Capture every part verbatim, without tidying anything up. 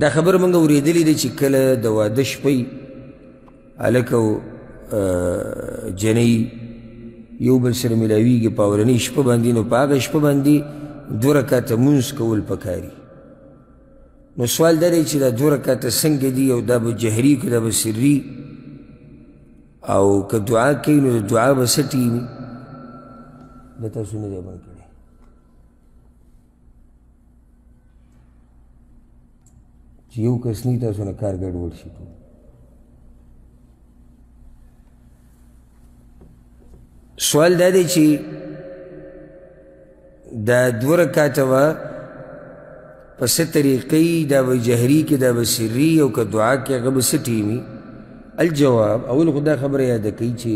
دا خبر منگا اوریدلی دی چی کل دوادش پی علاکو جنی یو بل سر ملاوی گی پاورنی شپا باندی نو پا آگا شپا باندی دو رکات منز کول پکاری. نو سوال داری چی دا دو رکات سنگ دی او دا با جهری که دا با سری او که دعا کئی نو دعا با ستی می دتا سنو دیا بان کرده. چی یو کس نی تا سنو کارگر ول شکو سوال داری چی دا دو رکات و پس طریقی دا با جهری که دا با سری او که دعا که غب ستی می الجواب اول خدا خبر یاده کئی چه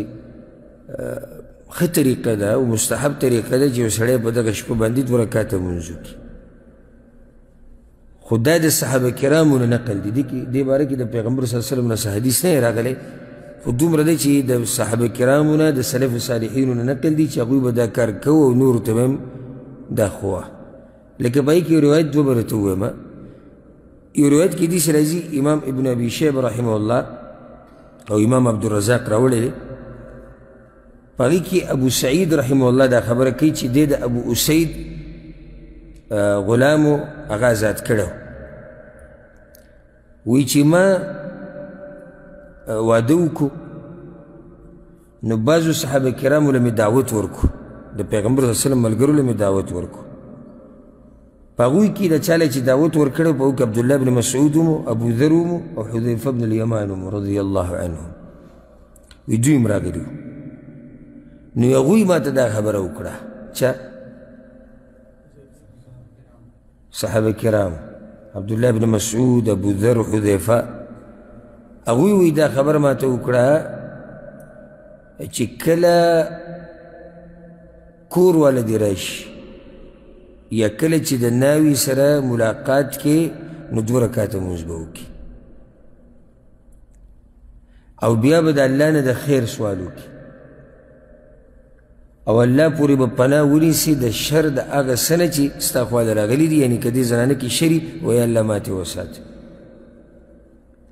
خی طریقه دا و مستحب طریقه دا چه سڑه پا دا غشپ باندی دو رکات منزو کی خدا دا صحابه کرامون نقل دی دی باره که دا پیغمبر صلی اللہ علیہ وسلم نسا حدیث نای راگلے خود دوم رده چه دا صحابه کرامون دا سلف صالحینون نقل دی چه اقوی با دا کار کو و نور تمام دا خواه. لیکن بائی که روایت دو برتوه ما روایت که دیس رازی امام ابن ابی شیب رحمه اللہ او امام عبدالرزاق راولے لے پاگی کی ابو سعید رحمه اللہ دا خبر کئی چی دے دا ابو اسید غلامو اغازات کردو وی چی ما وادو کو نو بازو صحابه کرامو لمی دعوت ورکو دا پیغمبر صلی اللہ علیہ وسلم ملگرو لمی دعوت ورکو پاگوی کی دا چالا چی دعوت ورکردو پاگوی عبداللہ بن مسعودومو ابو ذرومو او حذیفہ بن الیمانومو رضی اللہ عنہم وی دوی مراغلیو نو یاگوی ما تا دا خبر اکڑا چا صحابہ کرام عبداللہ بن مسعود ابو ذر حذیفہ اگوی وی دا خبر ما تا اکڑا چی کلا کور والدی رائش یا کل چی دا ناوی سرا ملاقات کے نو دو رکات موز باو کی او بیا با دا اللہ نا دا خیر سوالو کی او اللہ پوری با پناہ ولی سی دا شر دا آغا سنہ چی استاقوال راغلی دی یعنی کدی زنانہ کی شری ویا اللہ ماتی وسات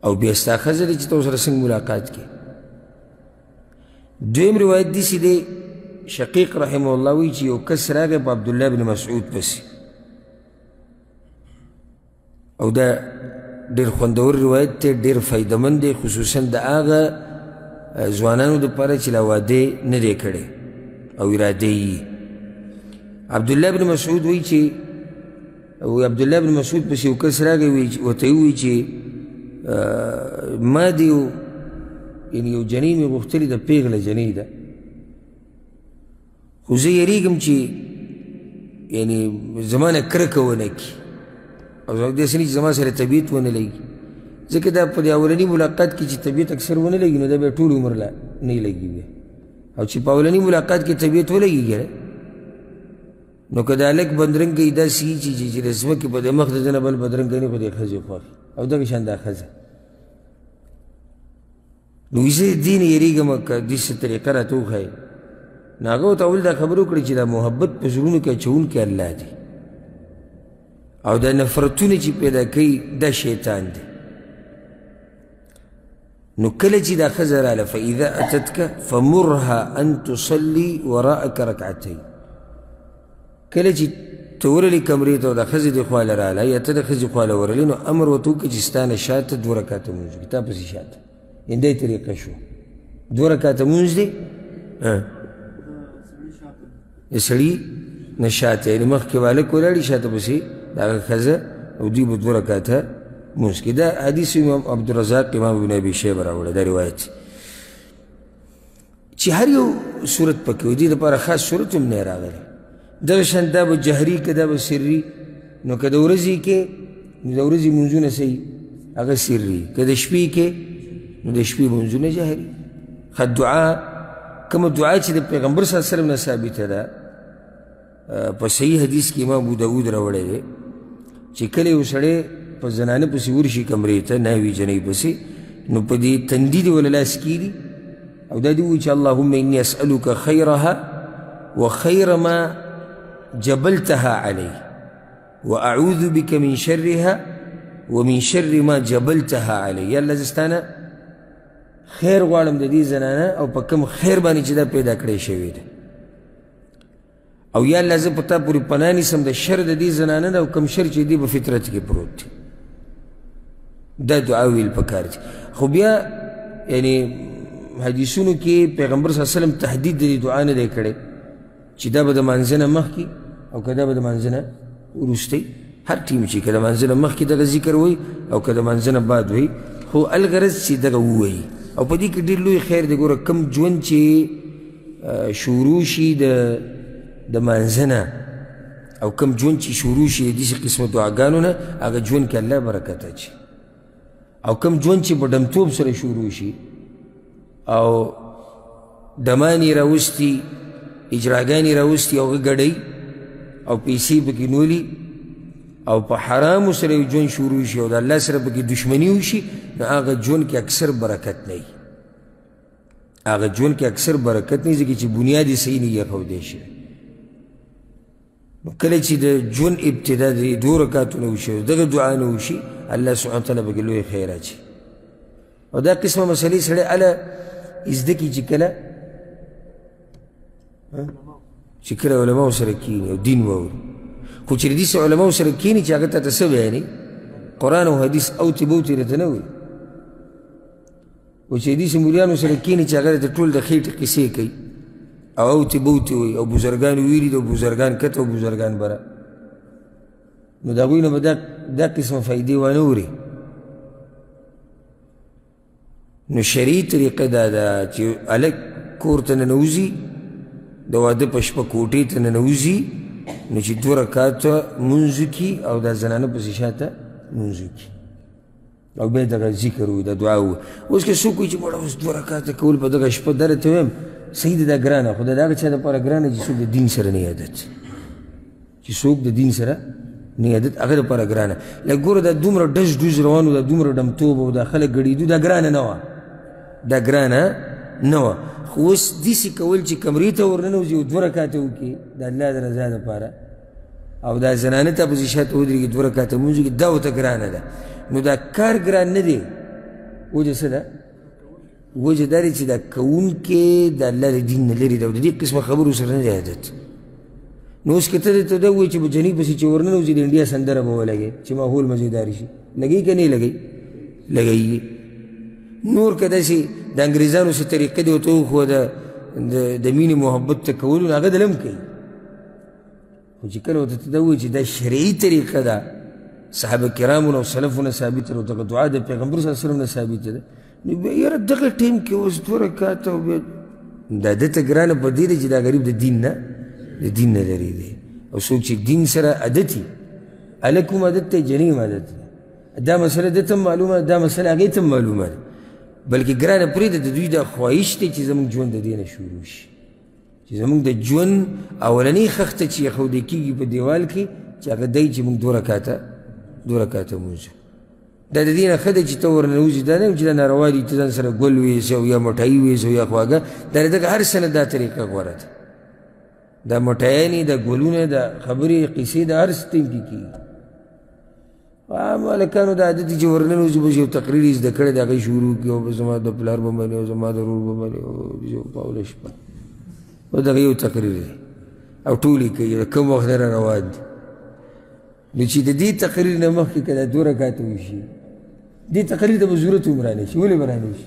او بیا استاقوال دی چی تا اس رسنگ ملاقات کی. دویم روایت دی سی دے شقیق رحمه الله وی چی او کس راگه پا عبدالله بن مسعود پسی او دا دیر خوندور روایت تی دیر فائدمند دی خصوصا دا آغا زوانانو دا پارا چلاواده نده کرده او اراده ای عبدالله بن مسعود وی چی او عبدالله بن مسعود پسی او کس راگه و تیوی چی ما دیو یعنی او جنیمی گفتلی دا پیغل جنی دا خوزه یریگم چی یعنی زمان کرکه ونه کی او دیسه نیچ زمان سر طبیعت ونه لگی زکر دا پا دی اولانی ملاقات کی چی طبیعت اکثر ونه لگی نو دا بیا طول عمر نی لگی بیا او چی پا اولانی ملاقات کی طبیعت ونه لگی گره نو کدالک بندرنگ که دا سی چی چی چی رسمه که پا دی مخت زنبال بندرنگ کنی پا دی خزی خواهی او دا کشان دا خزه نو ایسه دین یریگم که دیس طریقه را تو خواهی ناغو تاول دا خبرو کردی چی دا محبت پسرونو که چون که اللہ دی او دا نفرتون چی پیدا کئی دا شیطان دی نو کل چی دا خزرالا فا اذا اتتک فمرها ان تصلی وراءک رکعتی کل چی تورلی کمریتا و دا خزر دی خوال رالا یا تا دا خزر خوال ورلی نو امر و توک چستان شاعت دو رکات منزو کتا پسی شاعت این دای طریقه شو دو رکات منز دی اسلی نشاته یعنی مخ که والا کولالی شاته بسی داگر خزه او دیب دو رکات ها موسکی دا حدیث امام عبدالرزاق امام ابن ابی شیب راولا دا روایت چی هر یو صورت پکی و دید پارا خاص صورت ام نیر آگلی درشن دا با جهری که دا با سری نو که دورزی که نو دورزی منزو نسی اگه سری که دشپی که نو دشپی منزو نجهری خد دعا کم دعای چی دا پیغمبر صلی اللہ علیہ وسلم نثابت دا پا صحیح حدیث کی امام ابو داود روڑے دے چی کلے اسڑے پا زنانے پسی ورشی کمریتا ناوی جنی پسی نو پا دی تندید والا سکی دی او دا دیوی چا اللہم انی اسألوکا خیرها و خیر ما جبلتها علی و اعوذ بک من شرها ومن شر ما جبلتها علي. یا اللہ زستانا خیر غوالم دی زنانا او پا کم خیر بانی چی دا پیدا کردی شوی دا، او یا اللہ زب پتا پوری پنانی سم دا شر دی زنانا دا او کم شر چی دی با فطرت کی پروت دا دعاوی الپکار دی. خب یا یعنی حدیثونو کی پیغمبر صلی اللہ علیہ وسلم تحدید دی دعا ندے کردی چی دا با دا منزنہ مخ کی او کدا با دا منزنہ روستی، ہر ٹیم چی کدا منزنہ مخ کی دا ذکر ہوئی او کدا منزنہ بعد ہوئی، خو الگرز چی دا ہوئی. او پا دی که دیر لوی خیر دی گورا کم جون چی شوروشی دا منزنہ او کم جون چی شوروشی دیسی قسم دعاگانو نا آگا جون که اللہ برکتا چی، او کم جون چی با دمتوب سر شوروشی او دمانی راوستی اجراگانی راوستی او گڑی او پیسی پکی نولی او پا حرام سر جون شروع شی او دا اللہ سر پکی دشمنی ہوشی نا آغا جون کی اکثر برکت نئی، آغا جون کی اکثر برکت نئی زکی چی بنیادی صحیح نئی خودے شی. کلی چی دا جون ابتدا دا دو رکاتو نوشی دا دعا نوشی اللہ سبحانہ وتعالی پکی لوی خیرہ چی. او دا قسمہ مسئلی سڑے علا ازدکی چی کلا چی کلا علماء سرکینی او دین ووری، خوچی ردیس علماء سرکینی چی آگتا تسو یعنی قرآن و حدیث اوتی بوتی رتنوی، وچی ردیس مولیان سرکینی چی آگتا طول دا خیٹ قسی کئی او اوتی بوتی وی او بزرگان ویرید او بزرگان کتا او بزرگان برا نو دا گوینا با دا قسم فائدی وانوری. نو شریع طریقه دادا چی الک کور تننوزی دواده پشپا کوٹی تننوزی نو چی دو رکاتا منزو کی او دا زنانا پسیشاتا منزو کی او بید اگر ذکر ہوئی دا دعا ہوئی او اس کے سو کوئی چی بڑا اس دو رکاتا کول پا دگا شپا دارتا ویم سید دا گرانا خدا دا اگر چا دا پارا گرانا چی سوک دا دین سر نیادت چی سوک دا دین سر نیادت اگر دا پارا گرانا لگور دا دومر دش دوز روانو دا دومر دمتوب و دا خلق گریدو دا گرانا نوا دا گرانا نوا. خوص دیسی کول چی کمریتا ورننوزی و دورکاتا ہو کی دا اللہ در ازاد پارا او دا زنانتا پوزیشات ہو دری که دورکاتا موزو که داو تا گرانا دا نو دا کار گران ندی وجه سدا وجه داری چی دا کون که دا اللہ دین نلری دا دا دی قسم خبر اسر ندی عادت. نو اس کتا دیتا دا ہوئی چی بجنی پسی چی ورننوزی دا انڈیا سندر باو لگی چی ماحول مزیداری شی لگی که نی لگی لگی نور کدا سی دا انگریزانو سے طریقہ دیو تو خوا دا مین محبت تکولو آگا دلم کئی خوچی کلو تا تدوی چی دا شرعی طریقہ دا صحابہ کرامونا و صلفونا ثابت رو تک دعا دا پیغمبر صلی اللہ علیہ وسلم نا ثابت دا یار دقل ٹیم کیا اس دو رکاتا دا دا تگرانا پا دیده چی دا غریب دا دین نا دا دین نا داری دی او سوک چی دین سر عدتی علیکم عدت تا جنیم عدت دا مسئلہ دا تم معلومہ دا مسئلہ آگئی تم معلومہ بلکہ گران پریده دا دوی دا خواهش تی چیز امونگ جون دا دینا شروع شی چیز امونگ دا جون اولنی خخت چی خوده کی گی پا دیوال کی چی اگر دای چی امونگ دو رکاتا دو رکاتا موزا دا دا دینا خده چی تاور نوزی دا نیم چی دا ناروادی تزان سر گل ویسا و یا مطعی ویسا و یا خواگا دا دا که هر سن دا طریقه گوارا تا دا مطعیانی دا گلونه دا خبری قیسی دا هر ستیم کی کی آمالا کانو دا عادتی چه ورننوزی بس یو تقریری از دکڑه دا اگه شروع که و بس ما دا پلار بمانی و زما دا رور بمانی و بس یو پاولش پا و دا اگه یو تقریری او طولی که کم وقت را رواد دی چی دا دی تقریر نمخ که دا دو رکاتو شی دی تقریر دا بزورتو برانه شی ولی برانه شی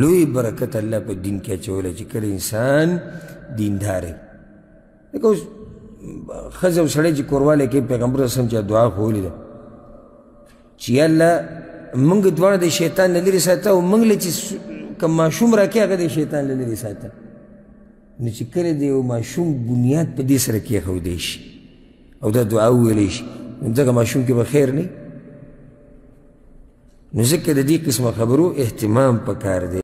لوی برکت اللہ پا دین کیا چولا چکر انسان دین دھارے لیکن خز و سڑے چی کوروالے کے پیغمبر اسلام چاہ دعا خولی دا چی اللہ منگ دوانا دے شیطان للی رساتا و منگ لے چی کم معشوم را کیا گا دے شیطان للی رساتا نو چی کرے دے و معشوم بنیاد پا دیس را کیا خودیش او ده دعاء وليش نزكى ما شو كي بخيرني نزكى ديك اسمه خبرو اهتمام بكار دي.